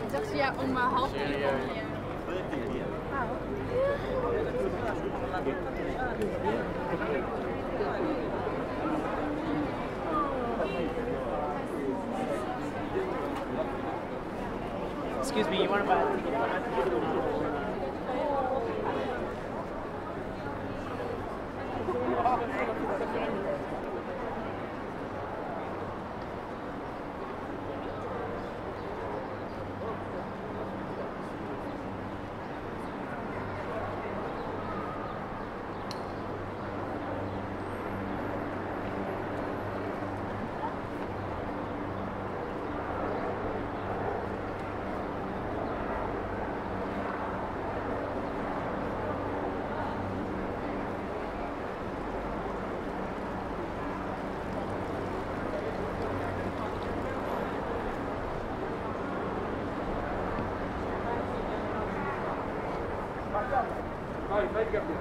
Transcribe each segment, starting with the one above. Ik dacht, ja, om half uur kom je. Excuse me, you want to buy Thank you.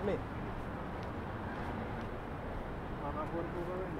That's me. I'm not going to move around.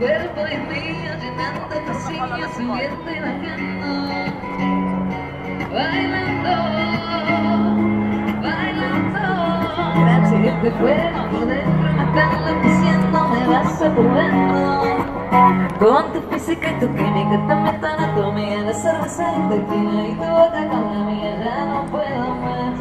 Cuerpo y mío llenando pasillos, subiendo y bajando, bailando, bailando. Gracias, este fuego por dentro matando, diciendo me vas a comer. Con tu física y tu química tan metana, tu amiga la cerveza y tequila y tu boca con la mía, ya no puedo más.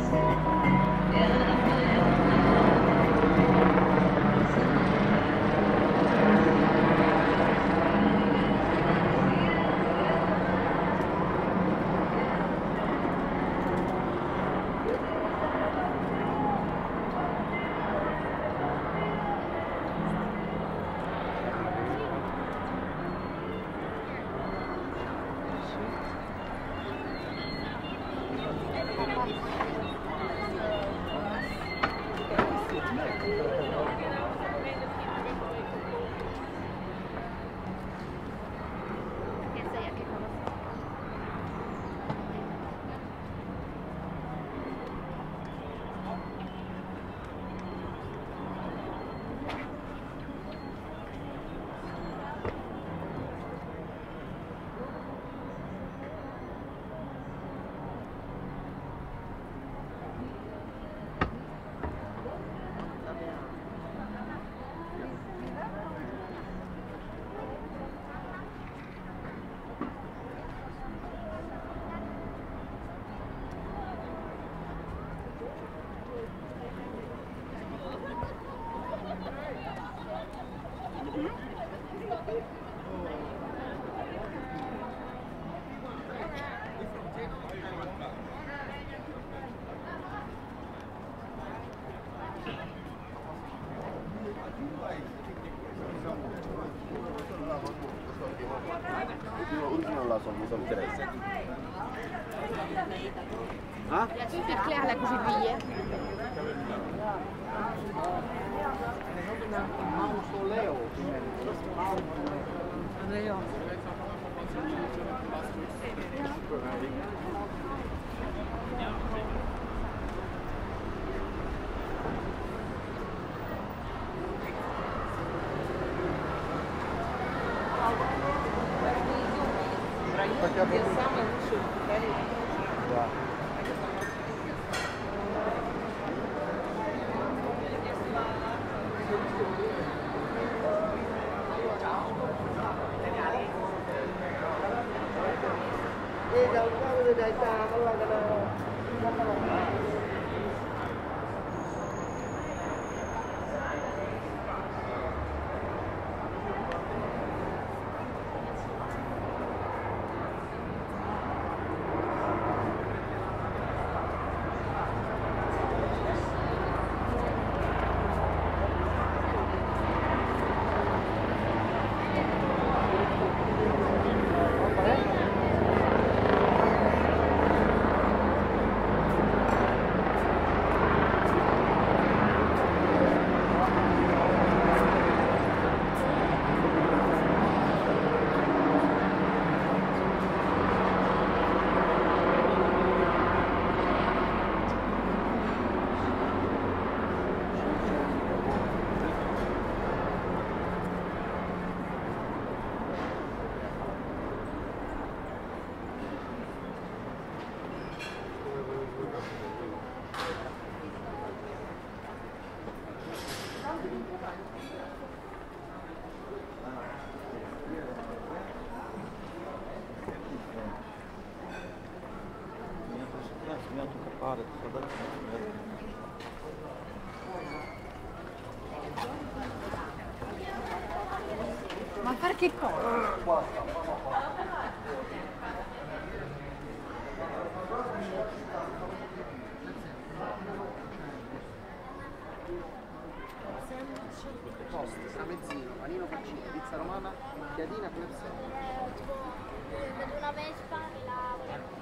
Ma per che cosa? Posto, samezzino, panino cucina, pizza romana, chiadina per sé. Una vespa e la volevo.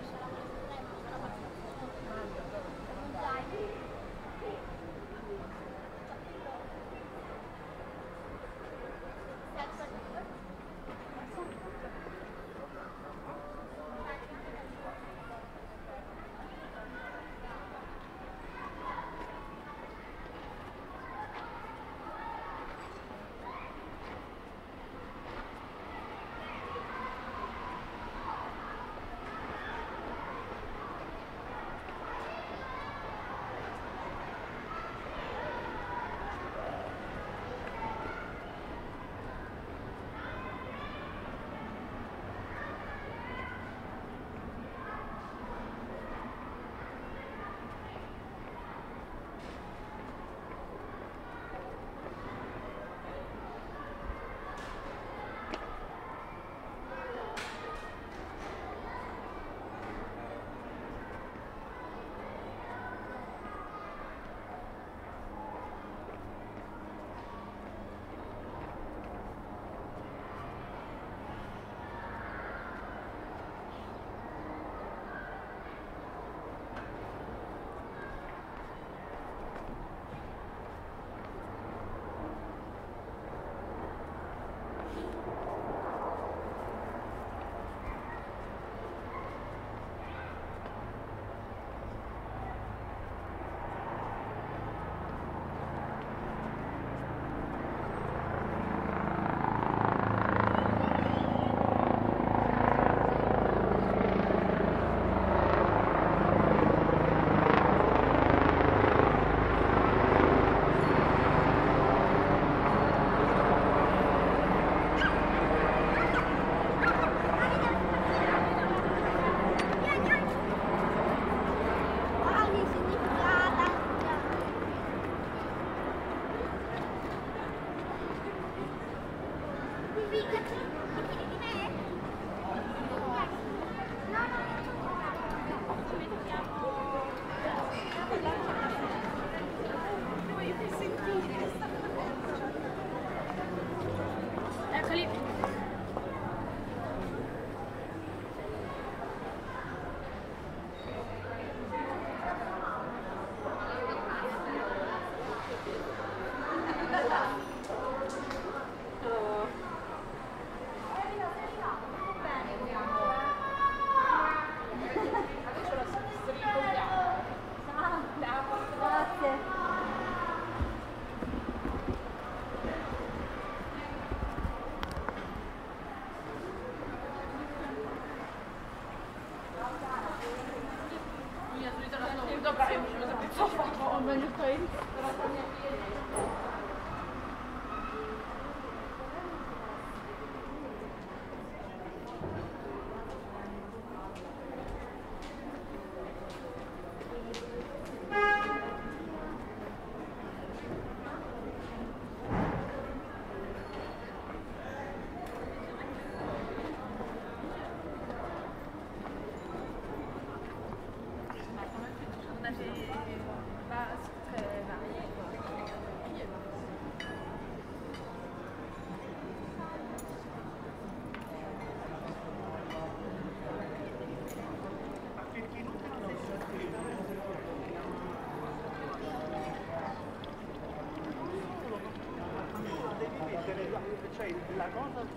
La cosa al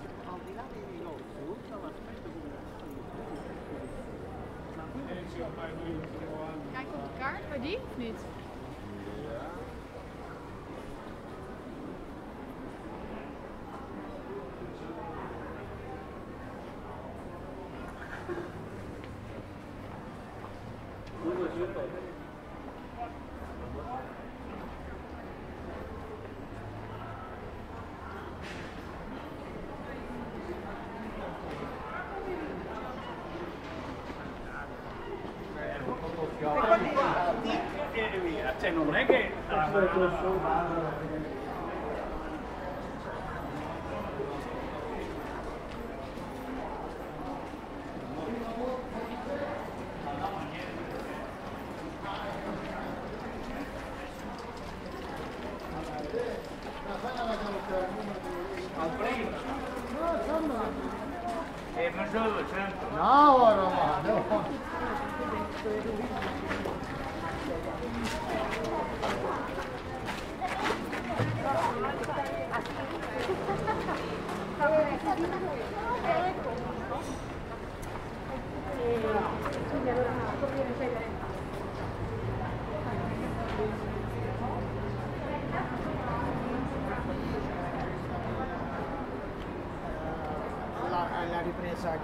di là dei rilogi, oltre all'aspetto di una. Kijk op de kaart bij die of niet? Okay. Cioè non è che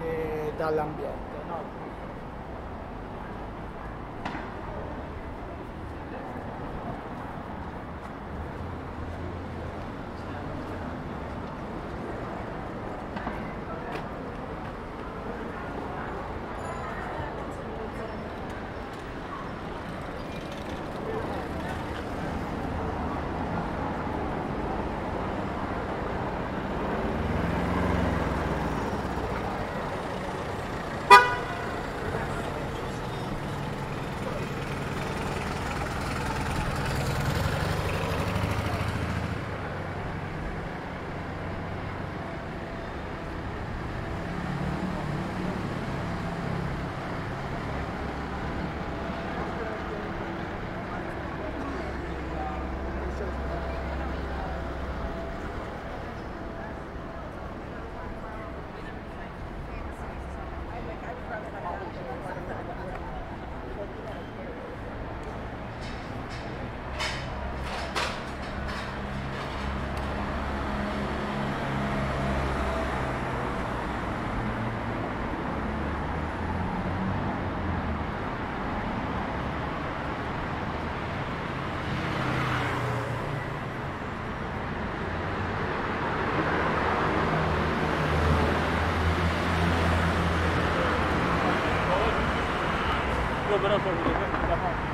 che dall'ambiente, no? Però sono due questi da fare.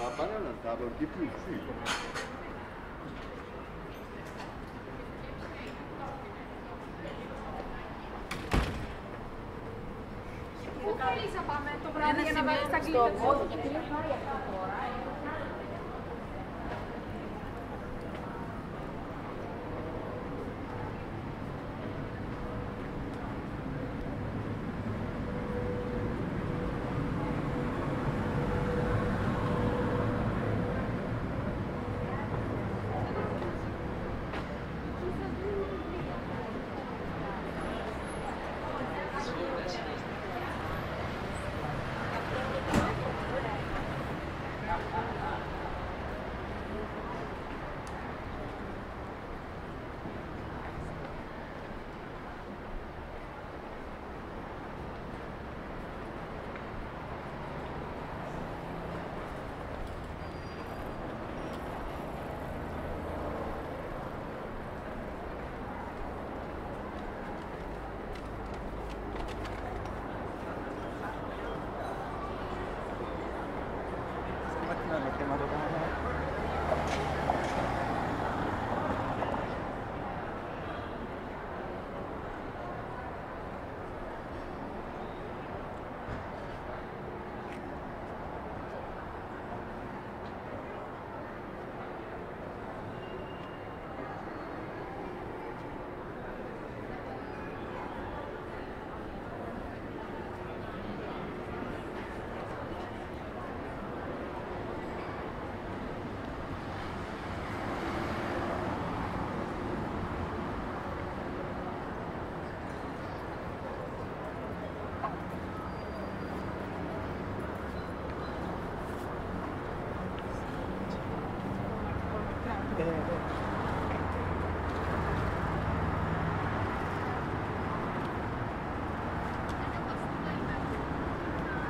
la banana andava di più filo.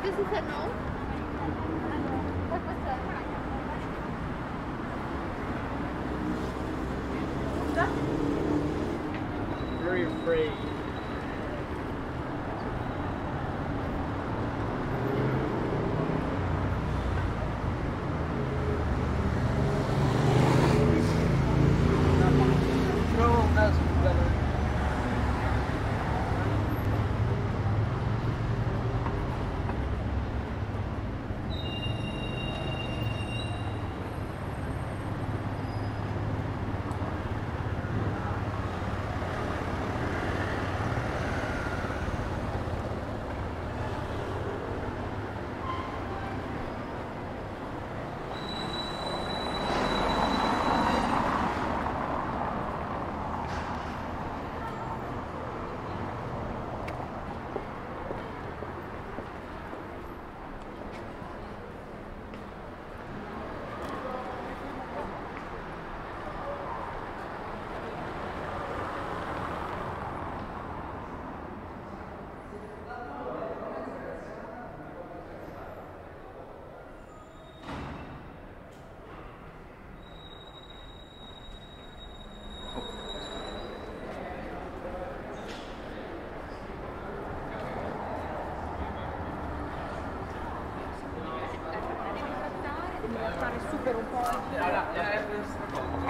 This is a no? What was that? I'm very afraid.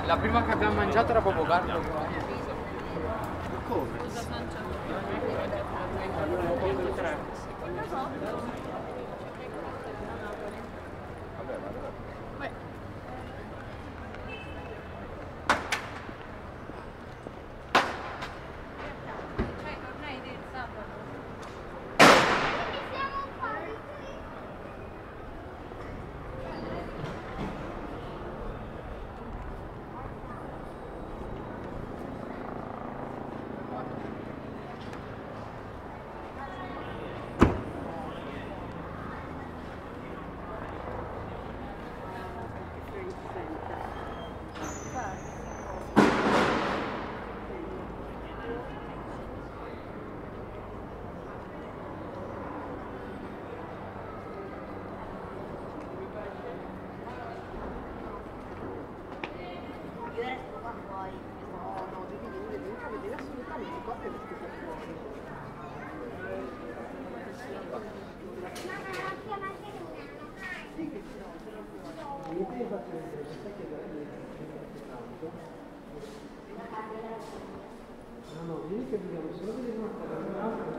La prima che abbiamo mangiato era proprio carne. Come? Cosa Thank you. mi hai fatto vedere, sai che no, no, vieni che vediamo, se no vediamo un'altra.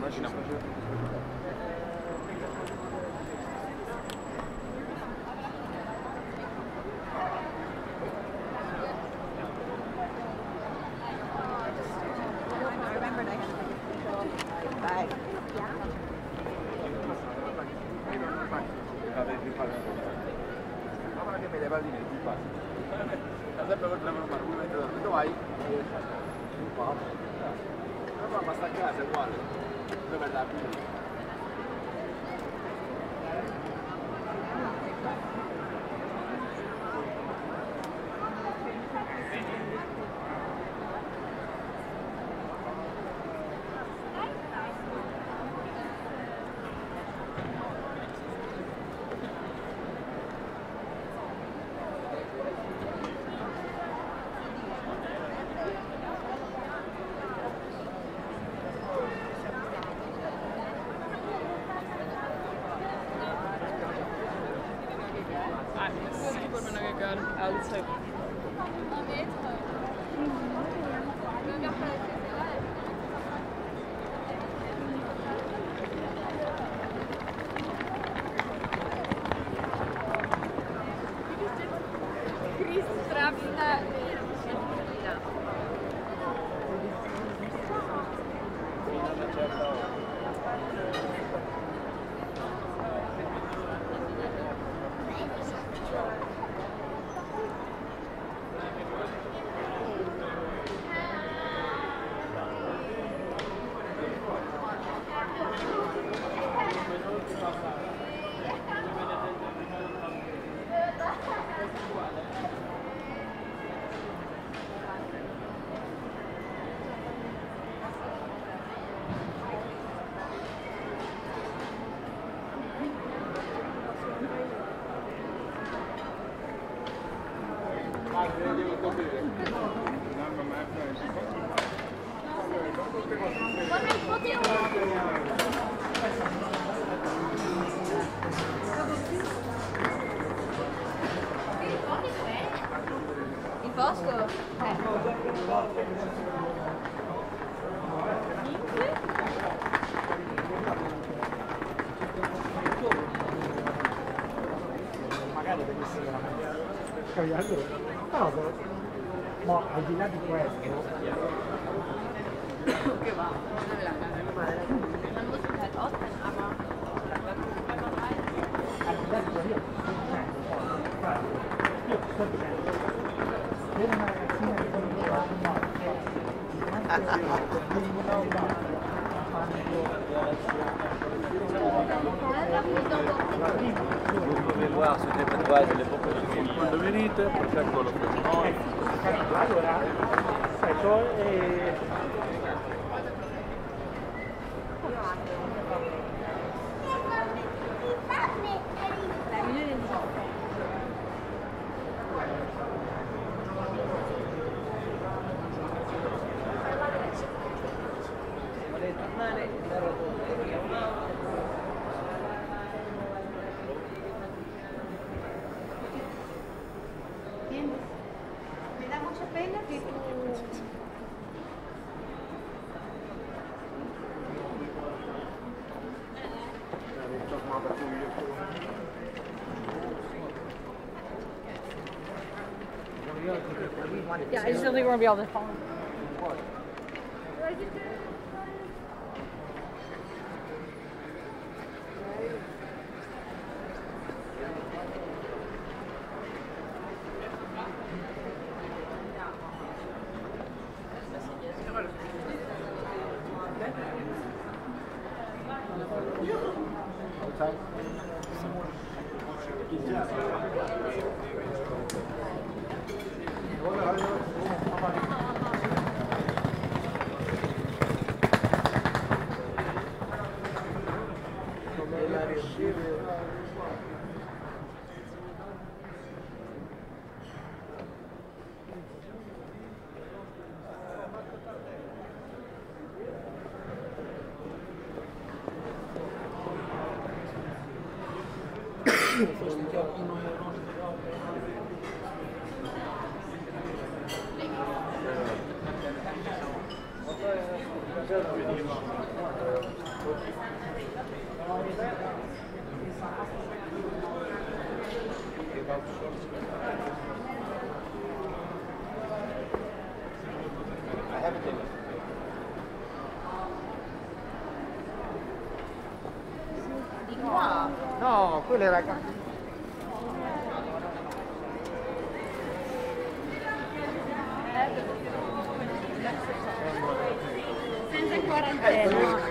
Начинаем. che mi leva il dinero più facile. La sempre per preparare, come mentre dormito vai, un po'. La mamma sta a casa, uguale, dove per la più. Ma al di là di questo che va, quando venite, perché è quello che noi. Allora, aspetta, yeah, I just don't think we're going to be able to follow. I have a No, quello era qua. Senza il quarantena.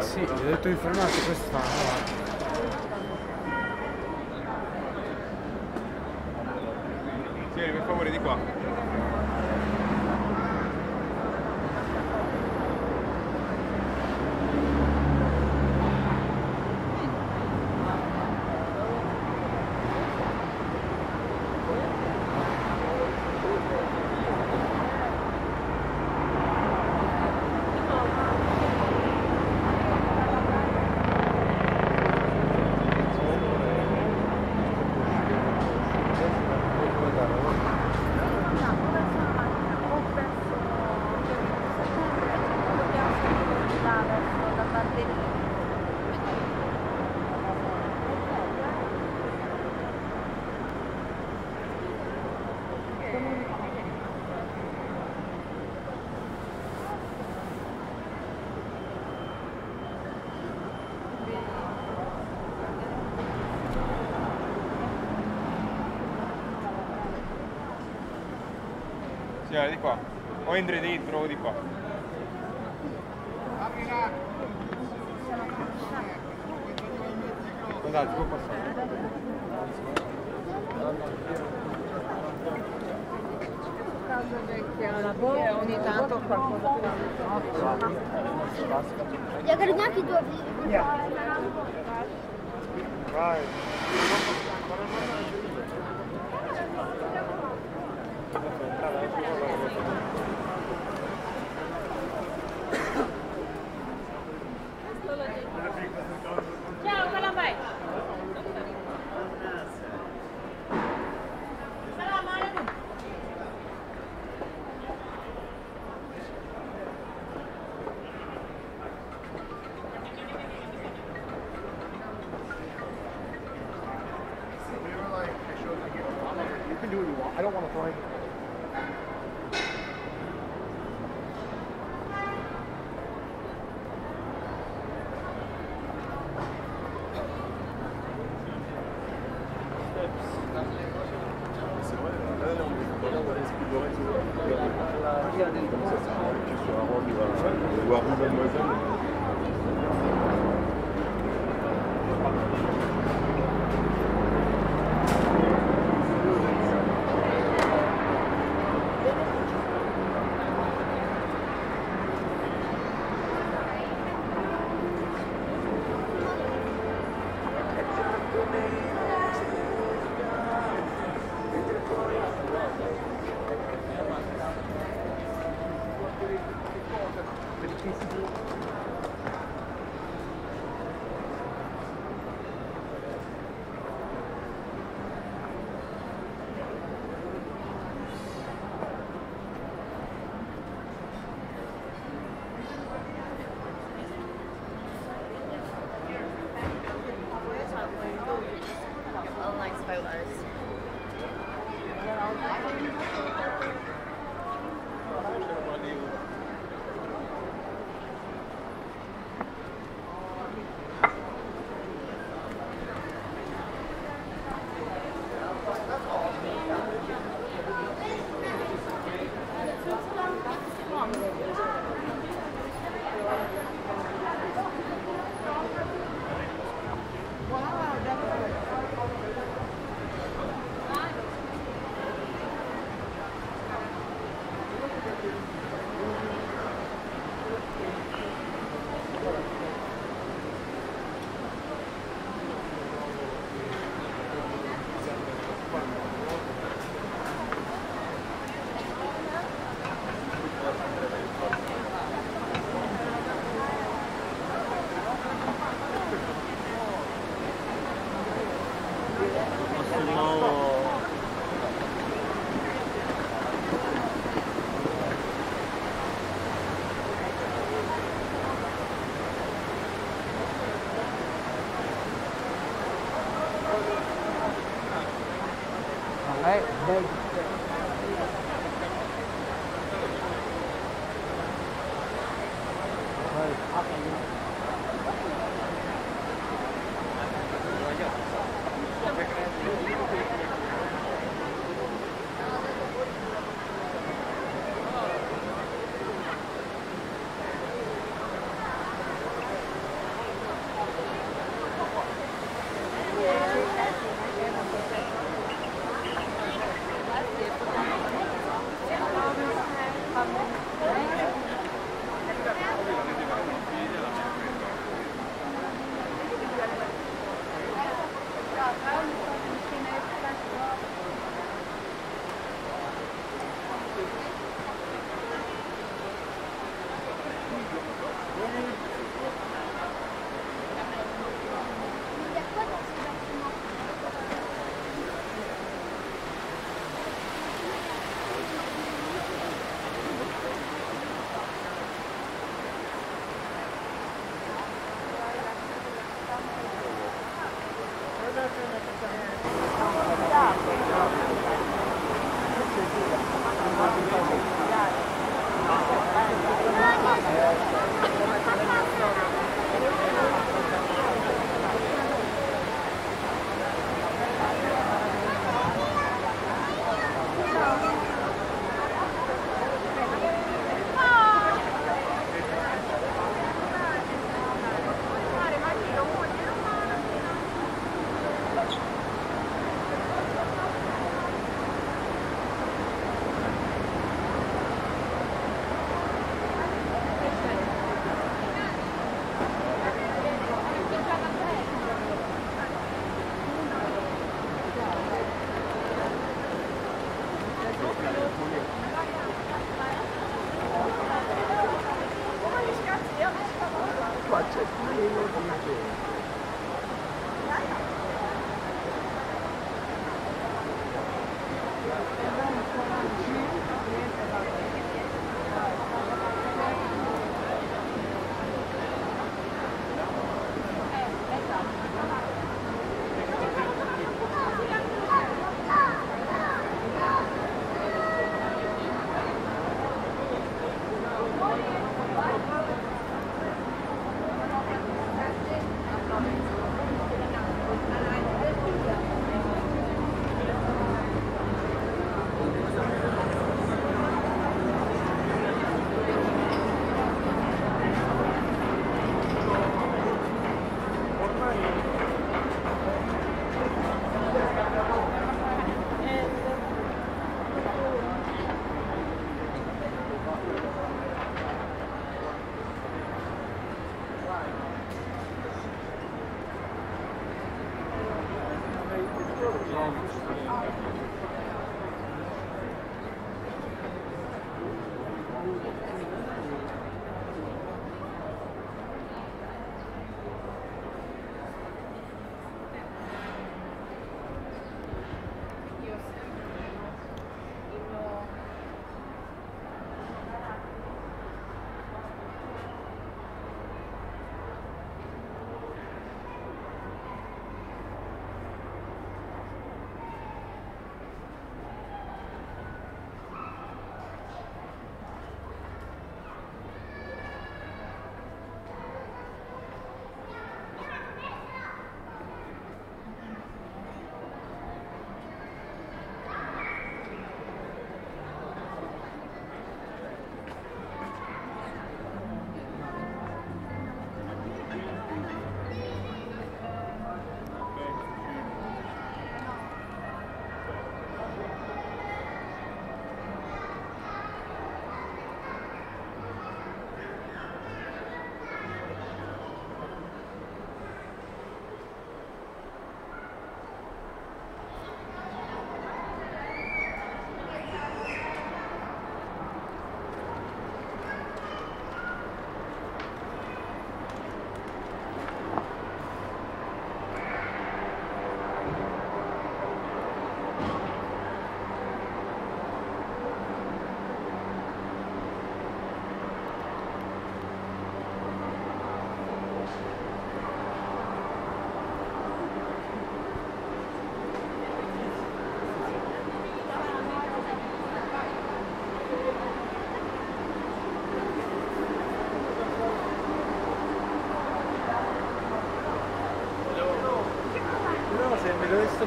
Sì, ho detto informati, questo fa. Tieni per favore di qua. Di qua, o entri dentro o di qua. Guardate, può passare. Ogni tanto qualcosa. Gli aggregati due video. Vai. Ciao, come vai? can do what you want. I don't want to throw anything. That's it.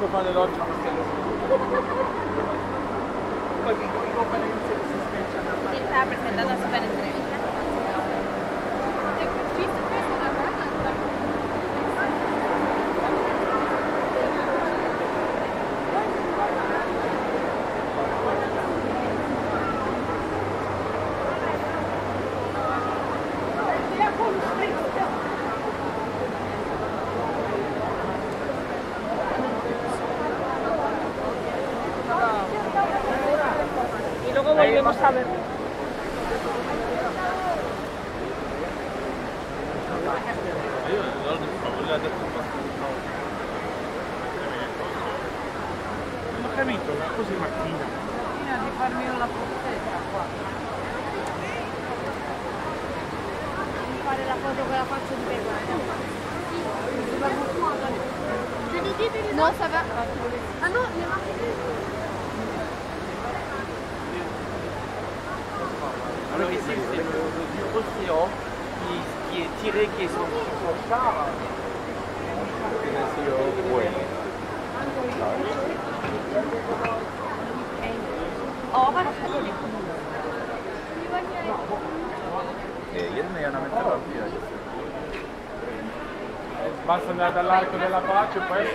Lo fanno oggi queste loro. Poi in conferenze si specie. Si sta presentando a super entrevista. Volvemos a ver. Non ho capito, ma così mattina. Prima di farmi una foto qua. Di fare la foto con la faccia di pecora. No, ça va. Ah no, le macchine. Alors ici, c'est du océan qui est tiré, qui est son char. Basta andare dall'arco della pace e poi...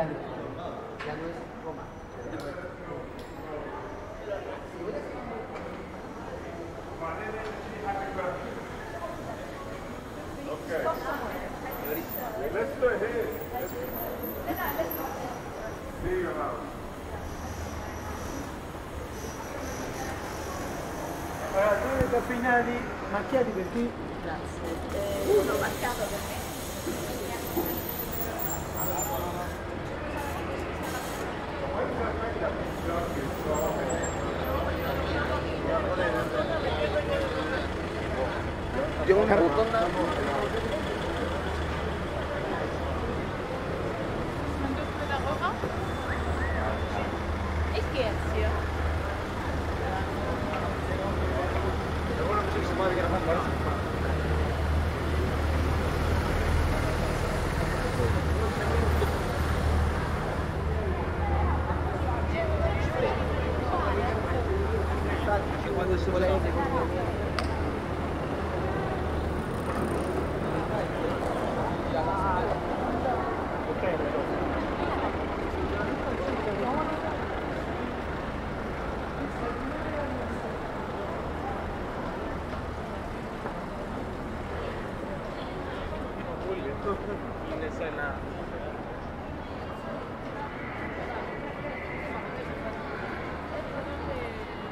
Italia. Ya no es Roma. Okay. Let's go ahead. Let's go. See you now. Allora, due finali marchiati per chi? Grazie. Uno marcato per me. Ich gehe jetzt hier. Quando si vuole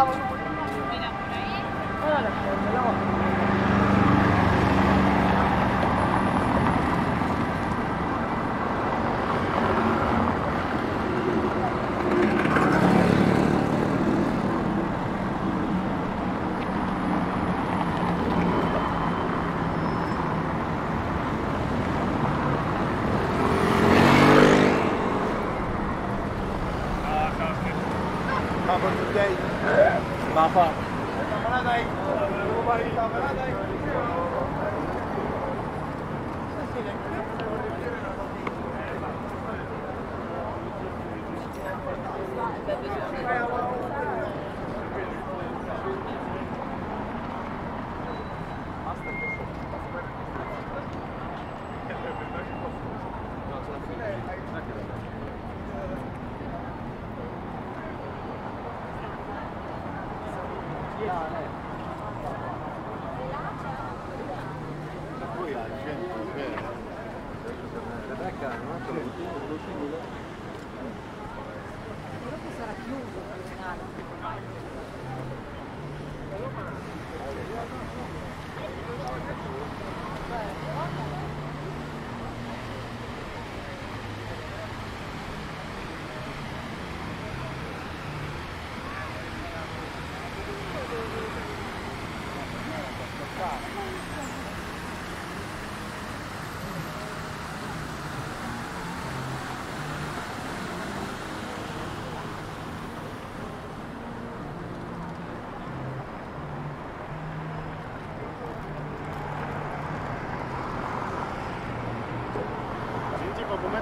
Vamos. Mira, por ahí. Ahora la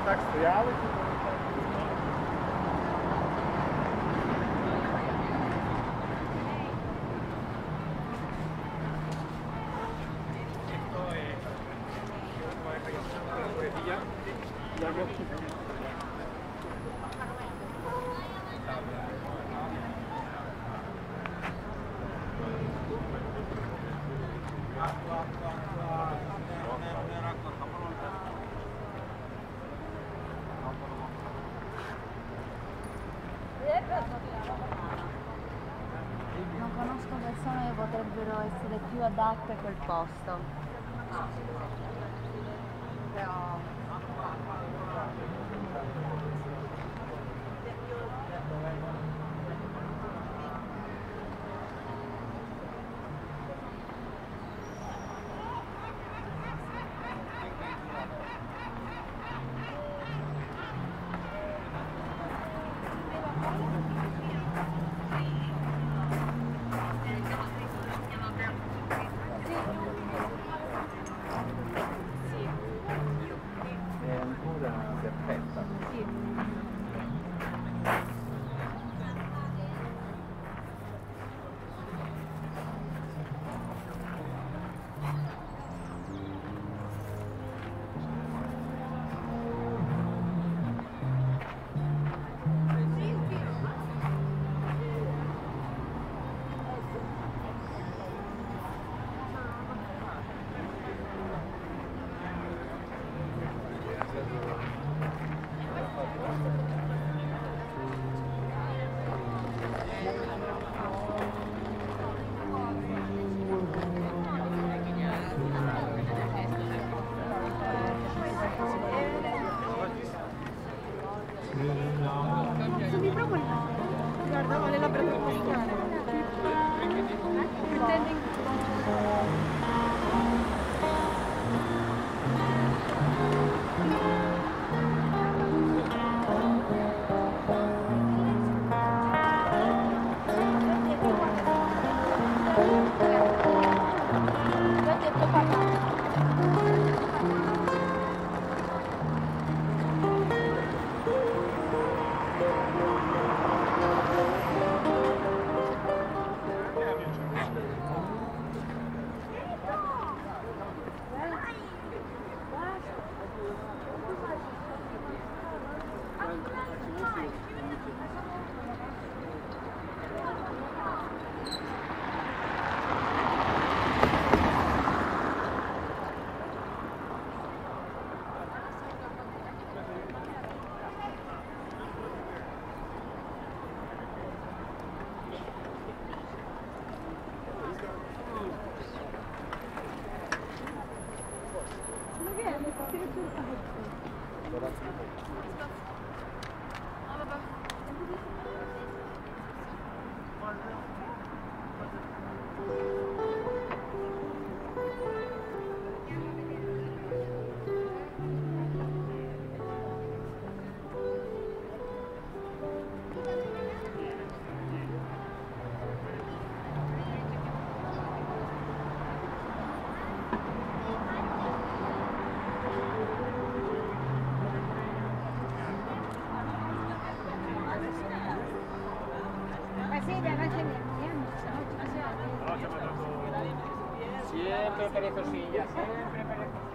так стояли. Adatta quel posto. Però... Perezosilla, siempre perezosilla.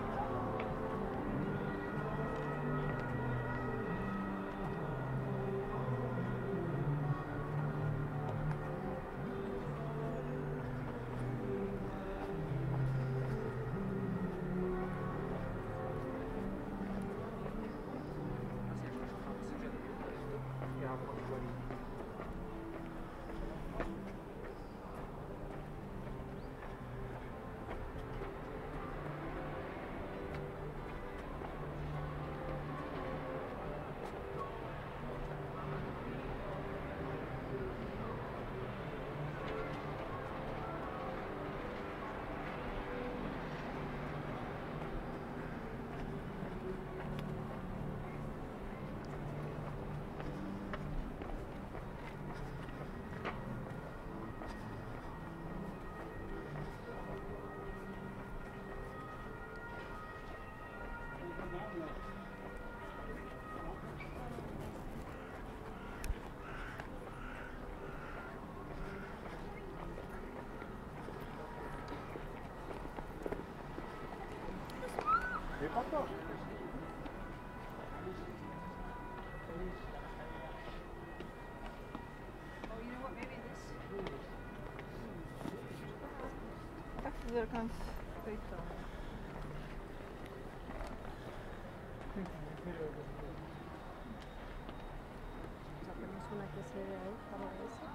Papa. Oh, you know what? Maybe this. Ach, there comes Peter. Sacamos una que se ve ahí para eso.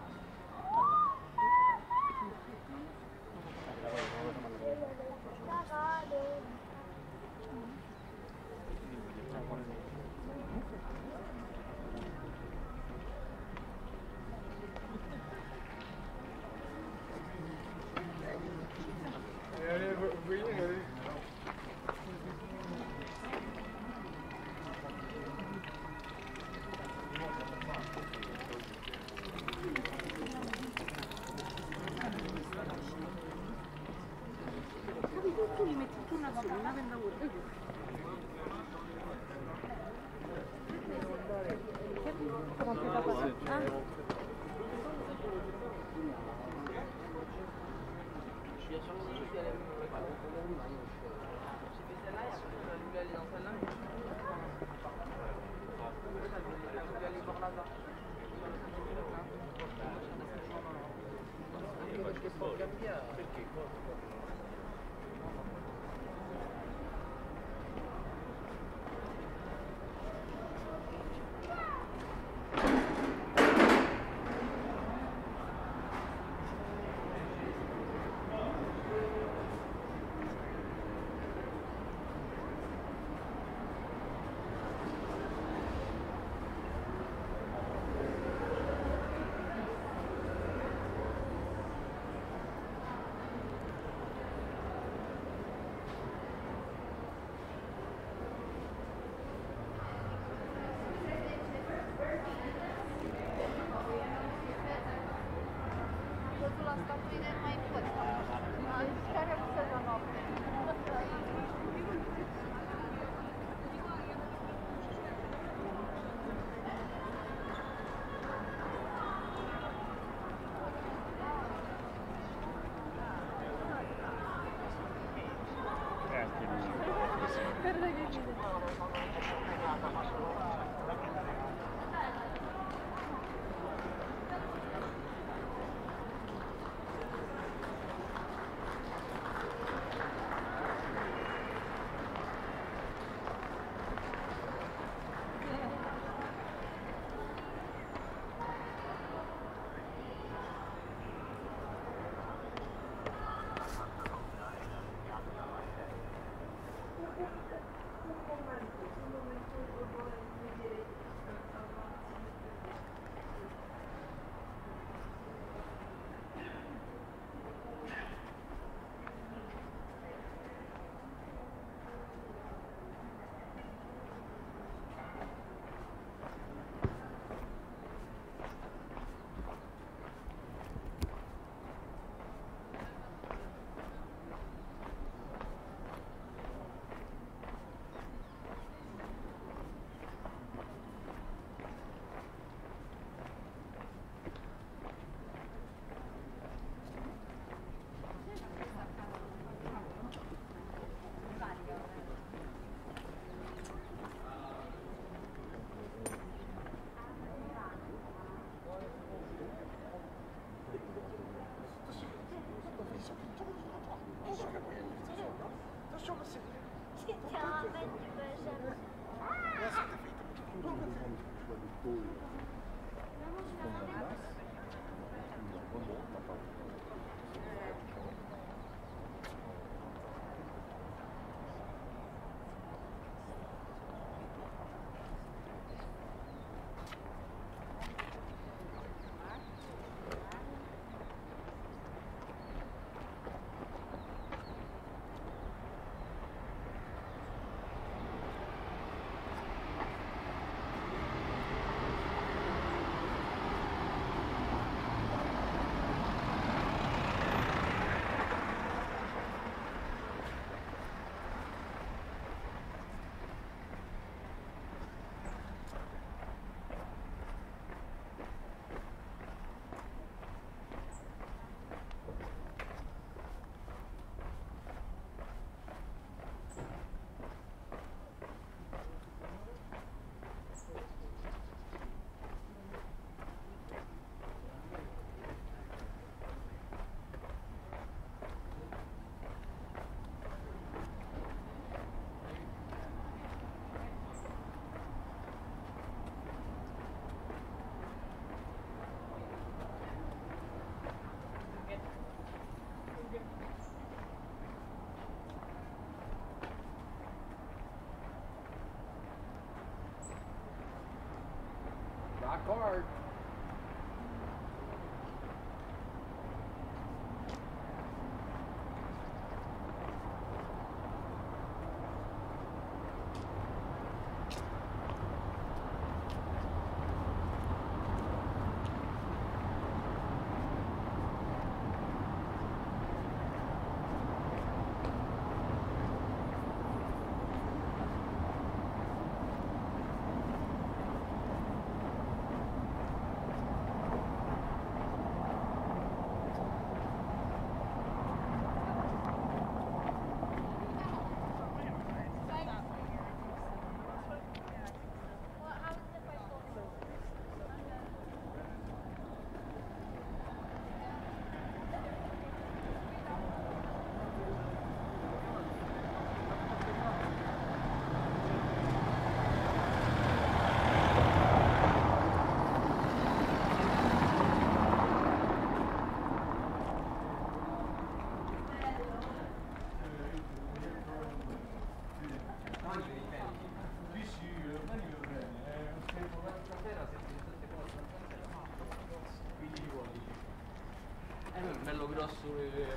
Perché estudio. Hard.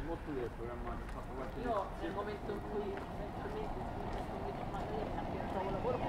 Molto del programma che ho fatto qualche giorno. No, nel momento in cui eventualmente si trova un lavoro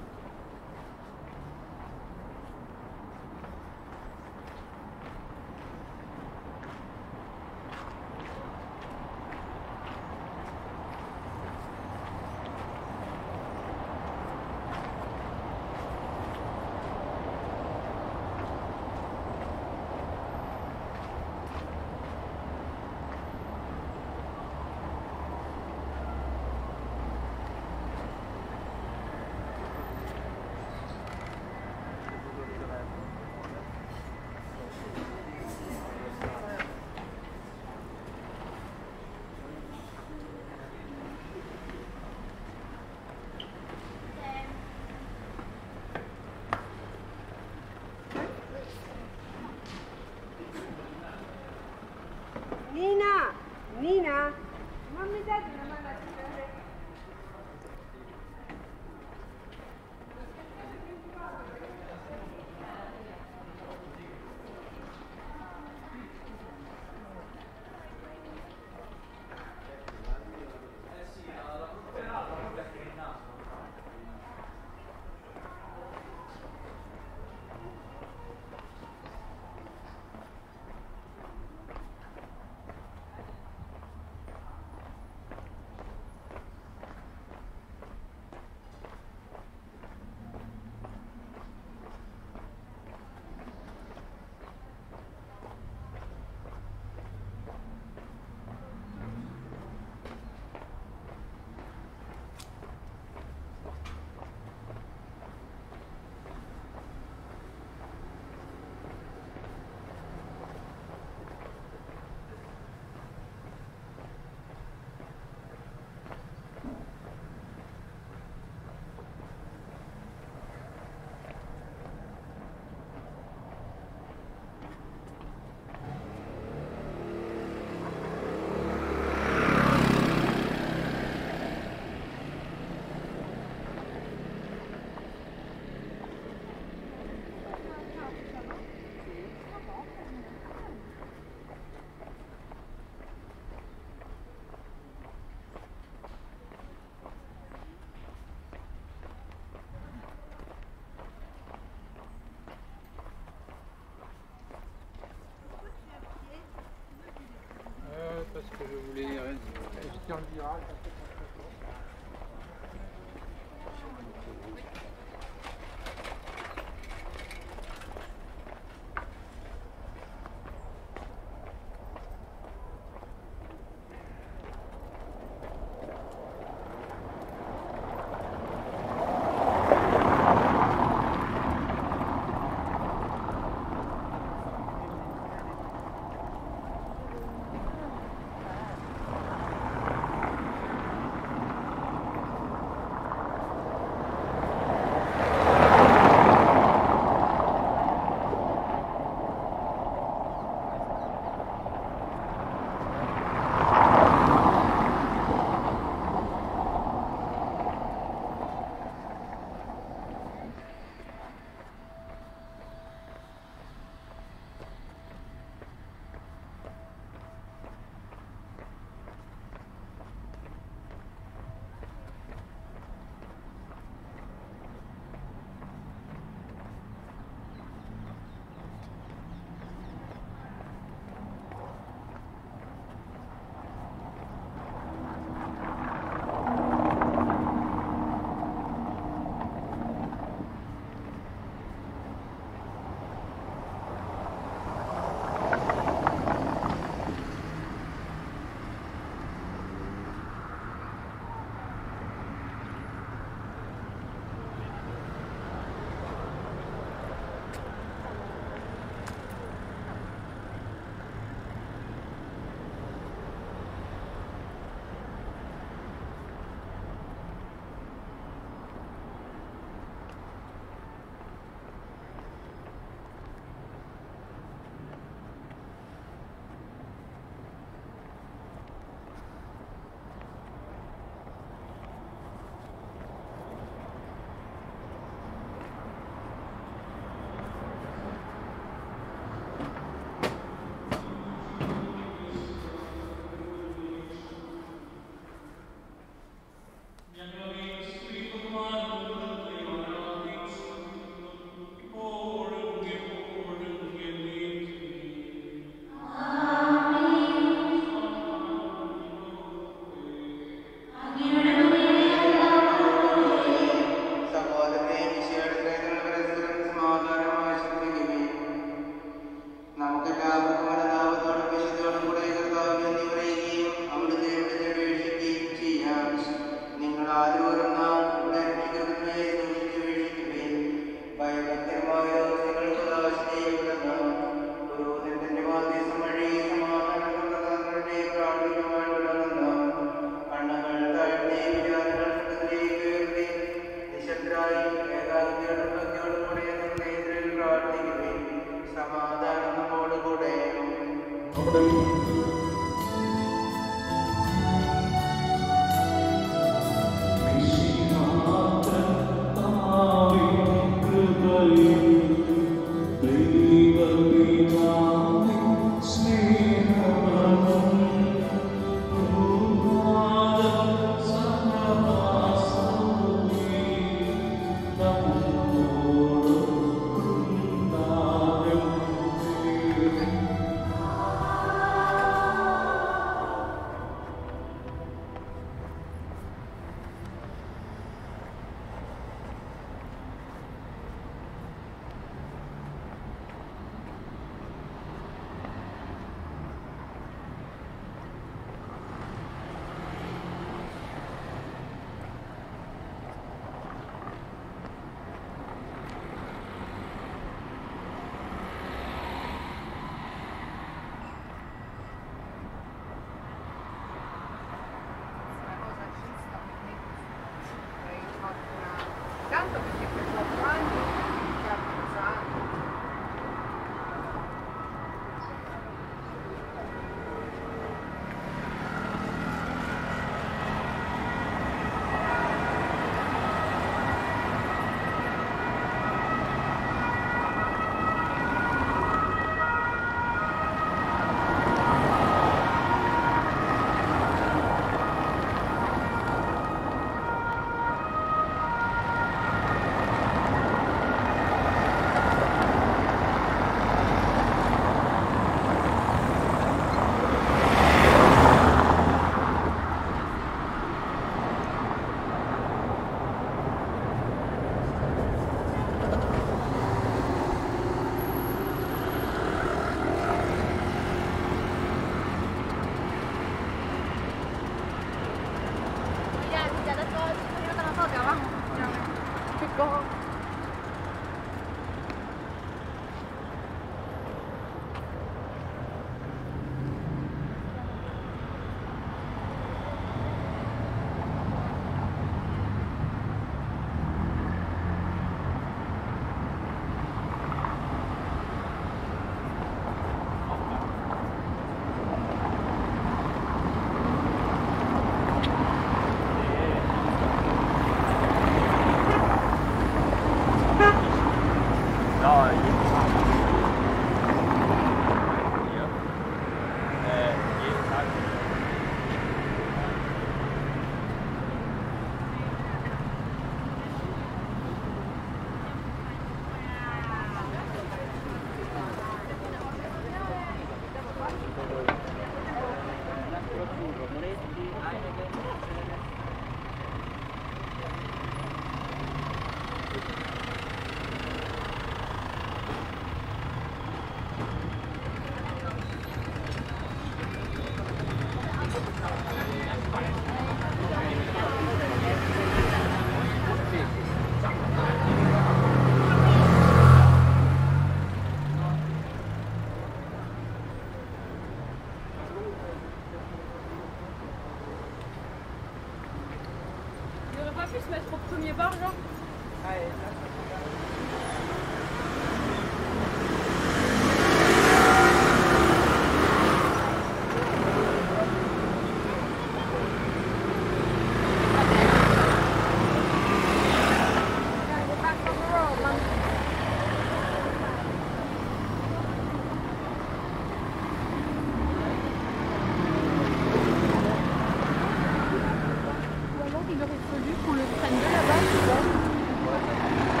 Il aurait fallu qu'on le prenne de là-bas, tu vois.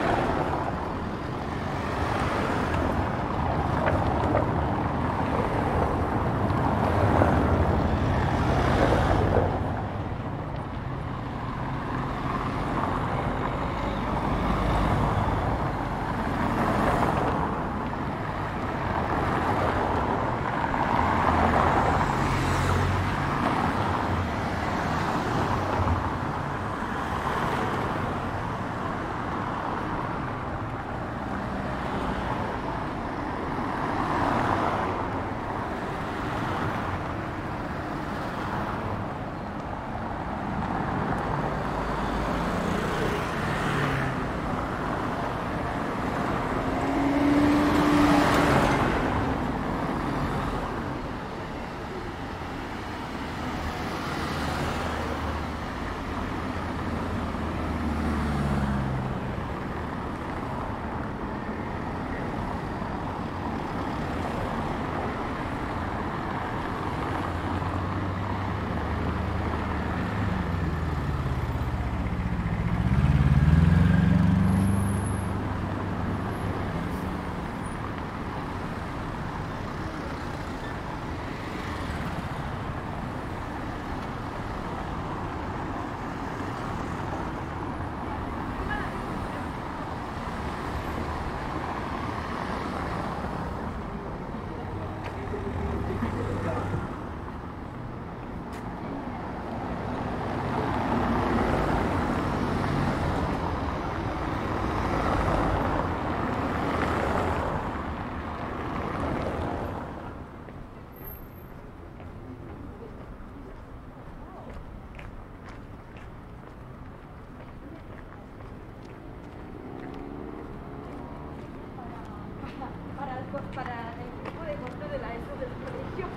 para el grupo de corte de la ESO del colegio.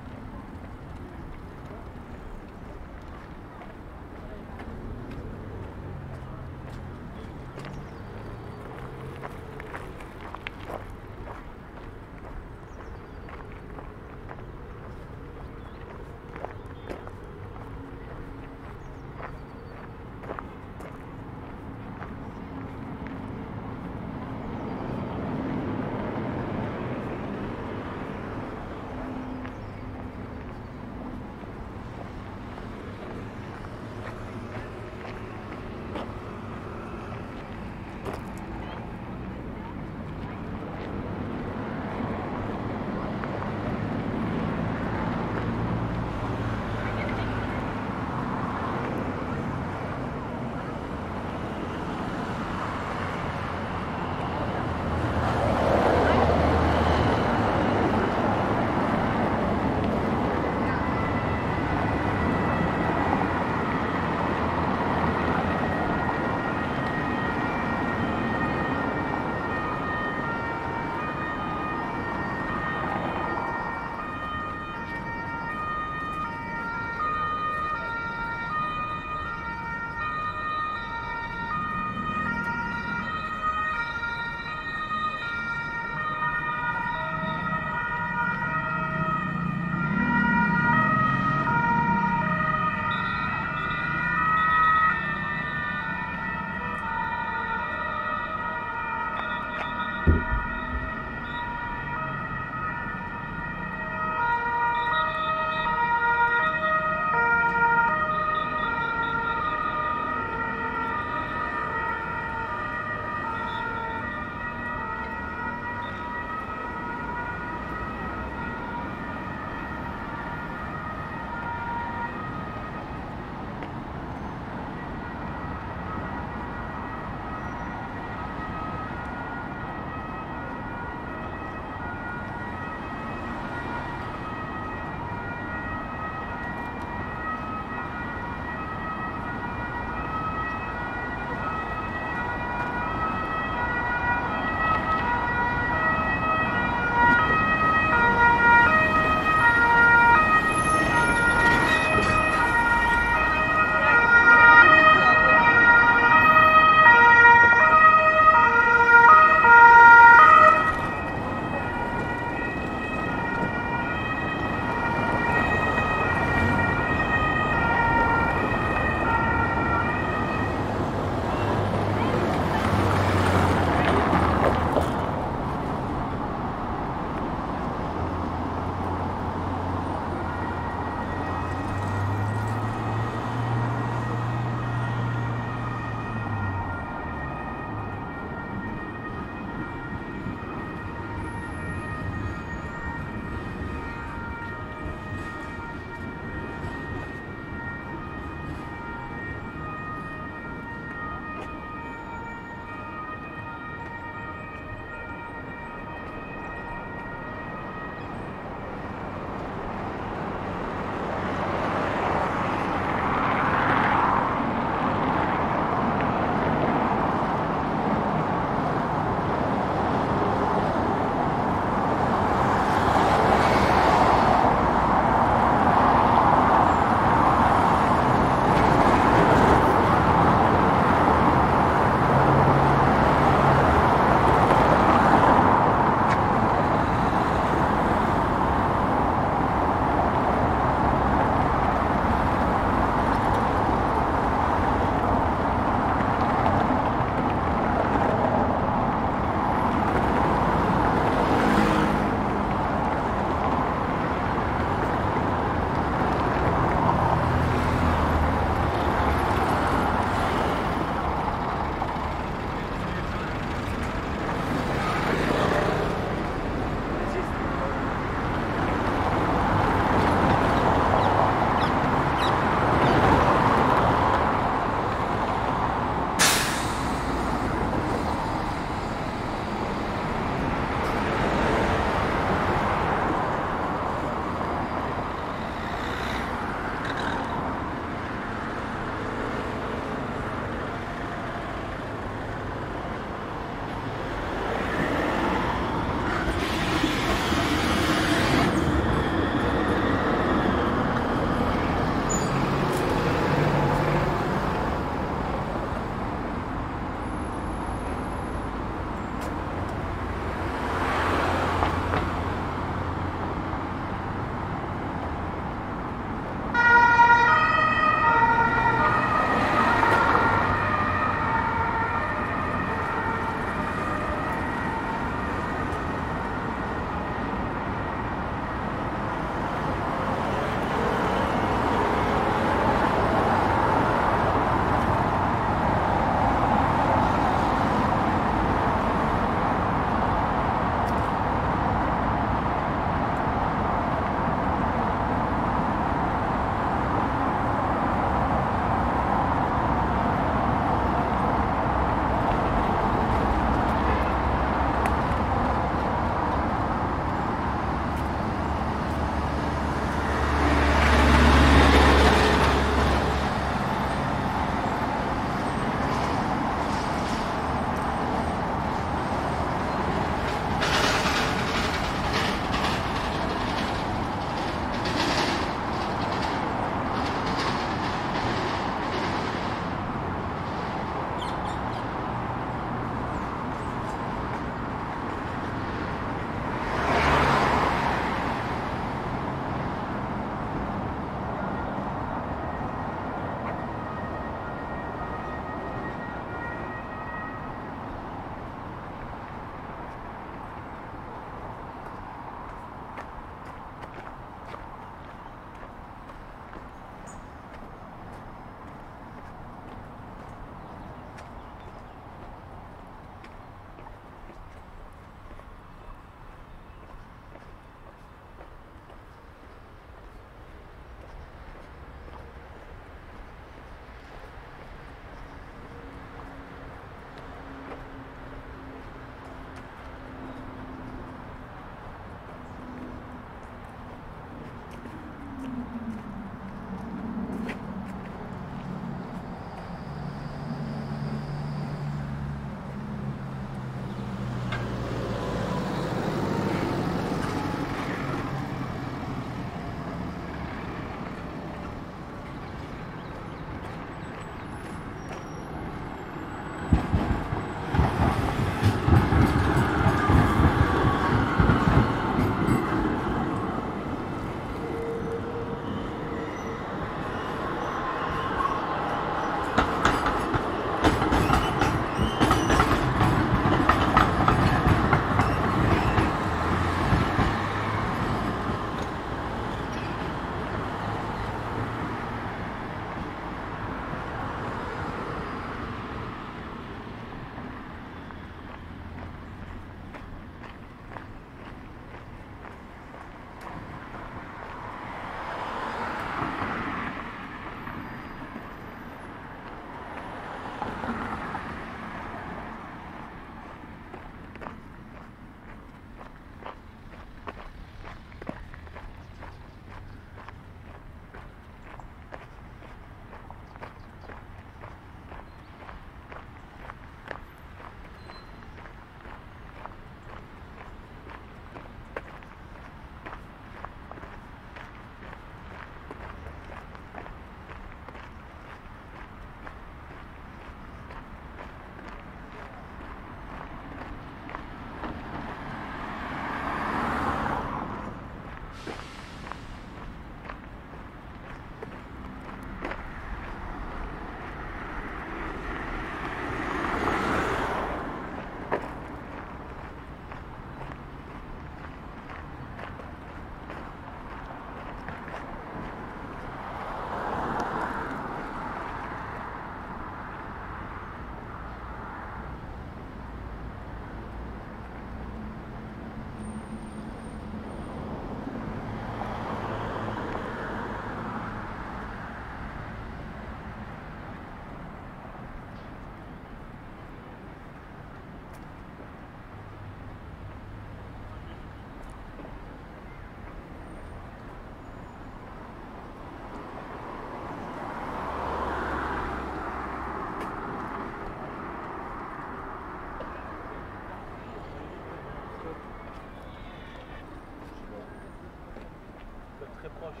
très proche.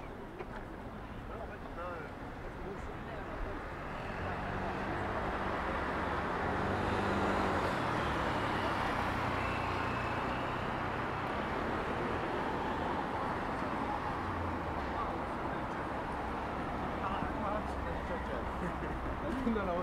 En fait, c'est un...